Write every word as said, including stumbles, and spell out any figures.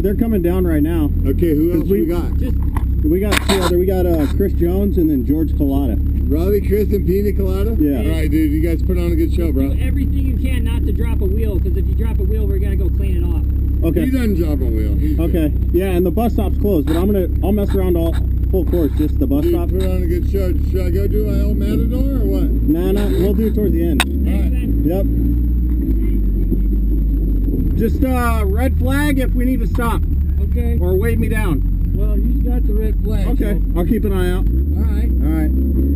Uh, they're coming down right now. Okay, who else we, we got? Just, we got two other. We got uh, Chris Jones and then George Colotta. Robbie, Chris, and Pina Colotta? Yeah. All right, dude, you guys put on a good show, bro. Do everything you can not to drop a wheel, because if you drop a wheel, we're going to go clean it off. Okay. He doesn't drop a wheel. He's okay. Good. Yeah, and the bus stop's closed, but I'm going to, I'll mess around all full course, just the bus dude, stop. Put on a good show. Should I go do my old Matador or what? Nah, nah, we'll do it towards the end. All right. Yep. Just uh, red flag if we need to stop. Okay. Or wave me down. Well, you got the red flag. Okay. So. I'll keep an eye out. All right. All right.